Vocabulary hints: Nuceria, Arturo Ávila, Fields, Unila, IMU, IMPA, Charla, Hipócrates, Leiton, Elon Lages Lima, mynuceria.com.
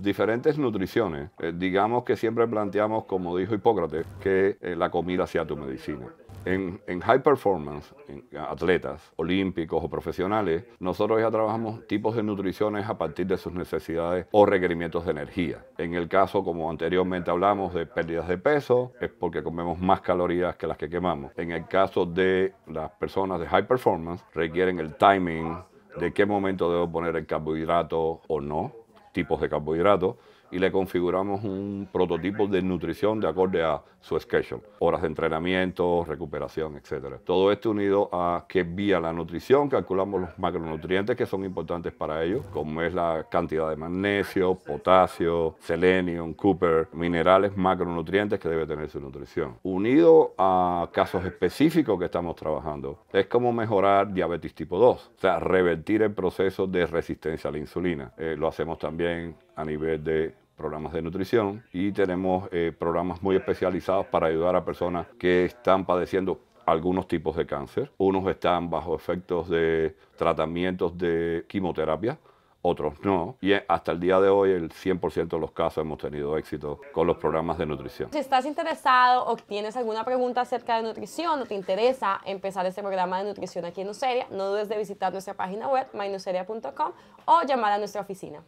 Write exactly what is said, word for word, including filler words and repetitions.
diferentes nutriciones. Eh, digamos que siempre planteamos, como dijo Hipócrates, que eh, la comida sea tu medicina. En, en high performance, en atletas olímpicos o profesionales, nosotros ya trabajamos tipos de nutriciones a partir de sus necesidades o requerimientos de energía. En el caso, como anteriormente hablamos, de pérdidas de peso, es porque comemos más calorías que las que quemamos. En el caso de las personas de high performance, requieren el timing de qué momento debo poner el carbohidrato o no, tipos de carbohidratos, y le configuramos un prototipo de nutrición de acorde a su schedule, horas de entrenamiento, recuperación, etcétera. Todo esto unido a que vía la nutrición calculamos los macronutrientes que son importantes para ellos, como es la cantidad de magnesio, potasio, selenio, copper, minerales, macronutrientes que debe tener su nutrición. Unido a casos específicos que estamos trabajando, es como mejorar diabetes tipo dos, o sea, revertir el proceso de resistencia a la insulina. Eh, lo hacemos también a nivel de programas de nutrición y tenemos eh, programas muy especializados para ayudar a personas que están padeciendo algunos tipos de cáncer. Unos están bajo efectos de tratamientos de quimioterapia, otros no. Y hasta el día de hoy, el cien por ciento de los casos hemos tenido éxito con los programas de nutrición. Si estás interesado o tienes alguna pregunta acerca de nutrición o te interesa empezar este programa de nutrición aquí en Nuceria, no dudes de visitar nuestra página web, my nuceria punto com, o llamar a nuestra oficina.